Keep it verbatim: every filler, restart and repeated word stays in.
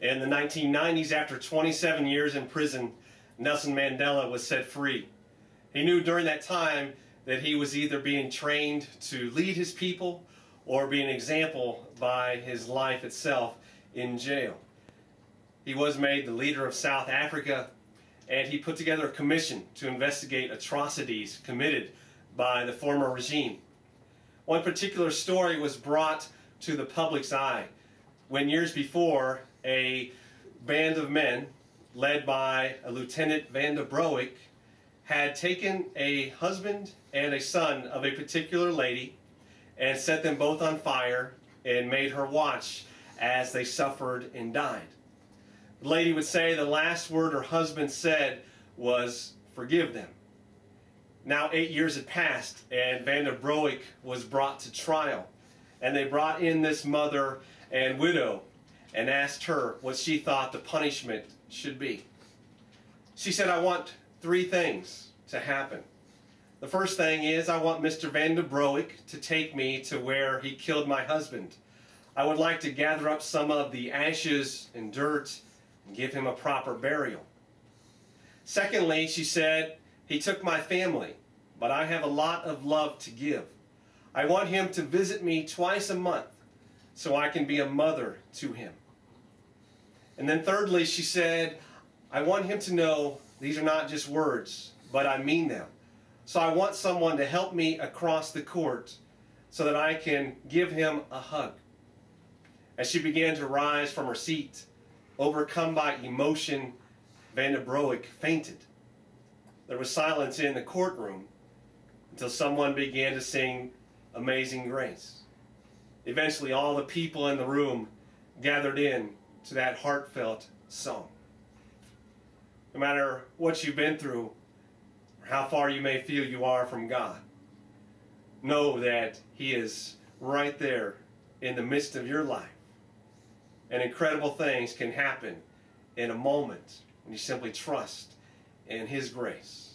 In the nineteen nineties, after twenty-seven years in prison, Nelson Mandela was set free. He knew during that time that he was either being trained to lead his people or be an example by his life itself in jail. He was made the leader of South Africa, and he put together a commission to investigate atrocities committed by the former regime. One particular story was brought to the public's eye when years before a band of men led by a Lieutenant Van der Broek had taken a husband and a son of a particular lady and set them both on fire and made her watch as they suffered and died. The lady would say the last word her husband said was, "Forgive them." Now eight years had passed, and Van der Broek was brought to trial, and they brought in this mother and widow and asked her what she thought the punishment should be. She said, "I want three things to happen. The first thing is, I want Mister Van der Broek to take me to where he killed my husband. I would like to gather up some of the ashes and dirt and give him a proper burial. Secondly," she said, "he took my family, but I have a lot of love to give. I want him to visit me twice a month so I can be a mother to him." And then thirdly, she said, "I want him to know these are not just words, but I mean them. So I want someone to help me across the court so that I can give him a hug." As she began to rise from her seat, overcome by emotion, Van der Broek fainted. There was silence in the courtroom until someone began to sing Amazing Grace. Eventually, all the people in the room gathered in to that heartfelt song. No matter what you've been through, or how far you may feel you are from God, know that He is right there in the midst of your life. And incredible things can happen in a moment when you simply trust in His grace.